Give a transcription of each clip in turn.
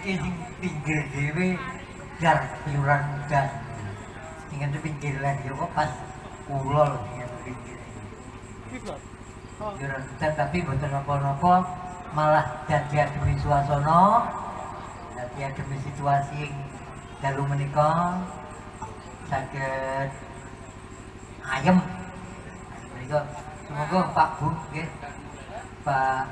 iki sing pinggir dhewe jar piuran jar. Sing nang pinggir lagi kok pas kula lho sing pinggir. Jaran tapi mboten napa-napa malah dadi demi suasana, dadi demi situasi dalu menika saged ayem. Menika semoga Pak Bu nggih Pak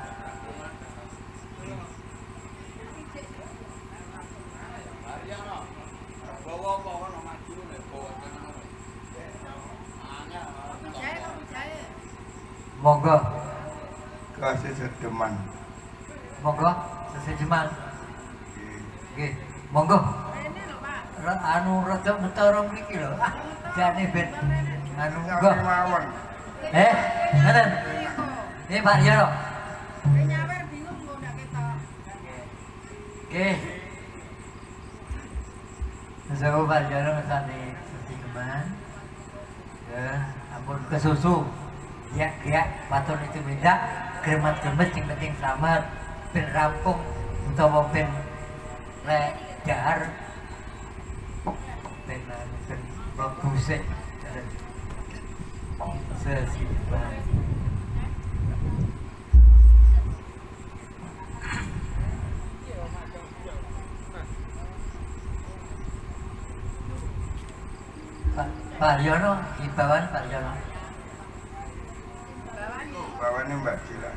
monggo sesedeman. Monggo sesedeman. Nggih. Monggo. Rene lho, Pak. Anu rada metara mriki lho. Jane ben anu monggo mawon. Eh, ngeten. Nggih, Pak Yoro. Kowe nyawer bingung kok ndak ketok. Nggih. Sesewu Pak Yoro ngetani sesedeman. Ya, ampun kesusu. Ya, matur itu minta kremat-kremat yang penting selamat ben rampung utawa ben lek dahar ben babusik sesimpang Pak Yono, imbauan Pak Yono bawaannya Mbak Gila.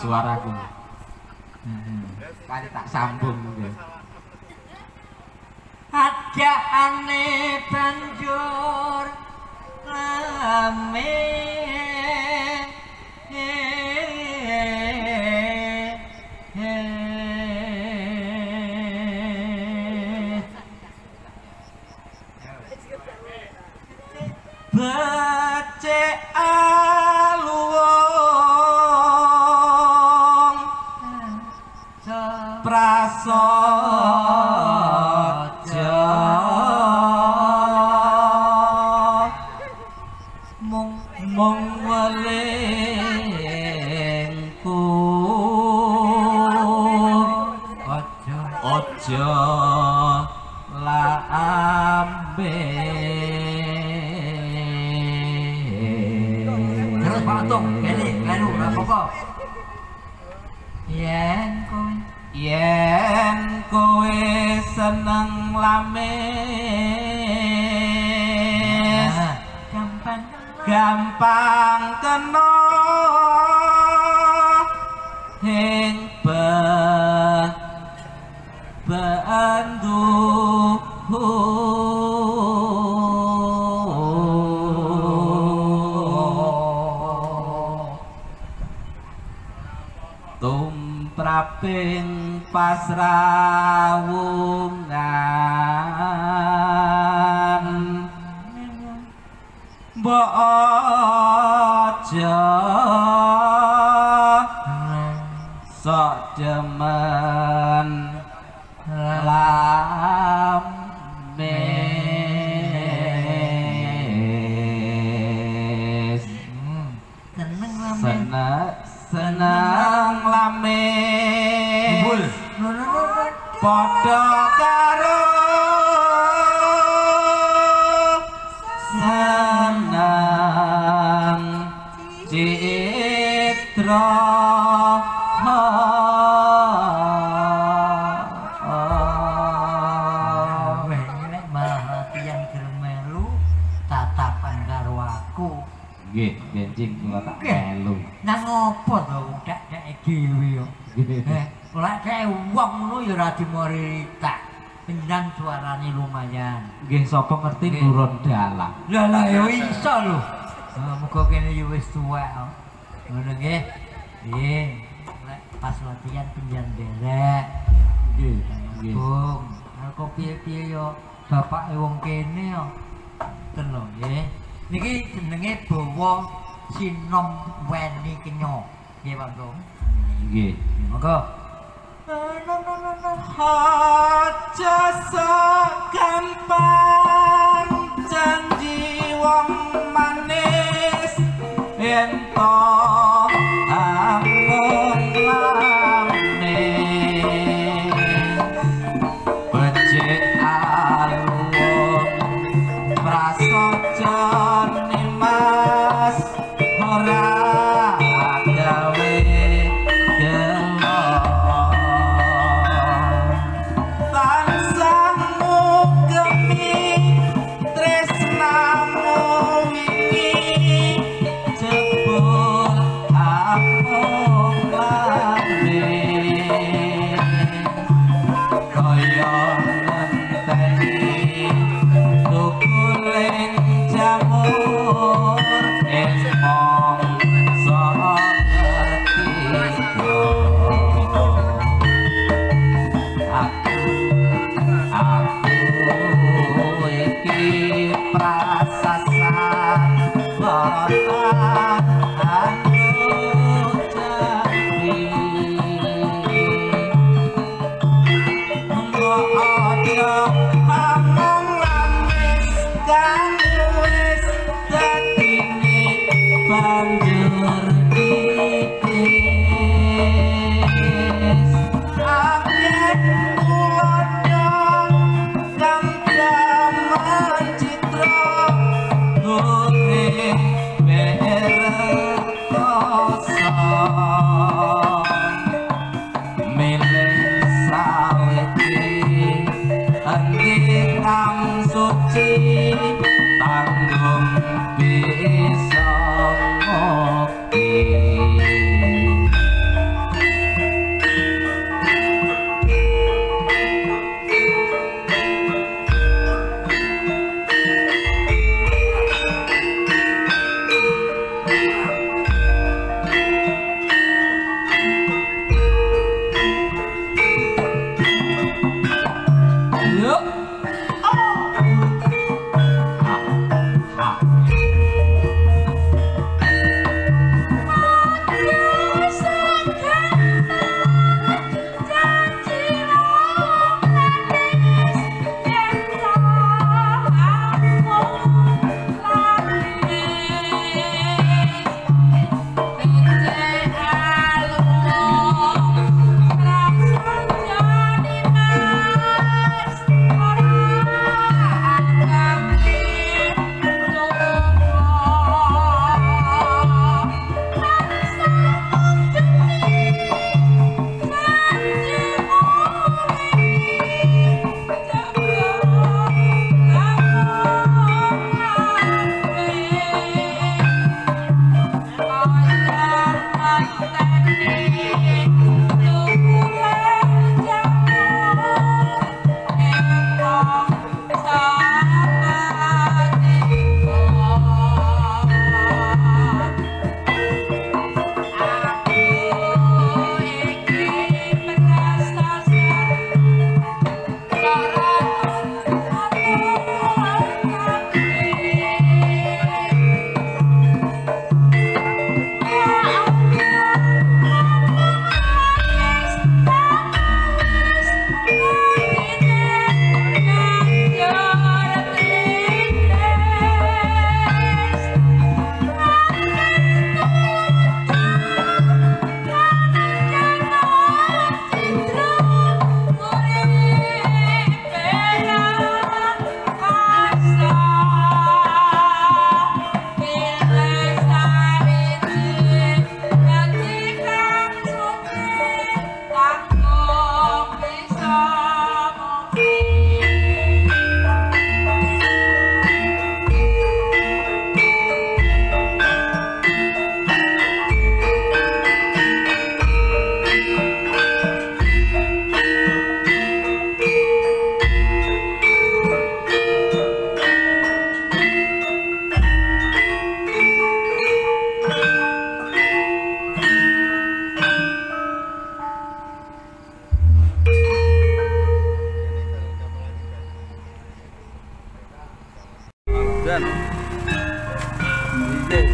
suaraku kali tak sambung gitu. Ada aneh banjur rame. aluwong prasaja mung welingku aja laambe. Yen kowe seneng lames gampang kena hing bandu. Praping pasrawungan mbok aja sok demen lames senang lames padha karo senang citra nek malah tiyang germelu tatapan karo aku nggih benjing kula tak melu nang opo to udak dhewe yo ora kae wong ngono ya ora dimorita nang suarane lumayan nggih sapa ngerti nurun dalang lha la yo iso lho muga kene yo wis tuwa ngono nggih nggih pas latihan pinjam derek nggih nggih Bung kok piye-piye yo bapake wong kene yo ten lho nggih niki jenenge Bawa Sinom Weni Kenya nggih Pak Bung nggih monggo aja sok gampang janji wong manis ento ampun lames becik aluwong prasaja nimas ora Terima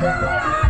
kasih.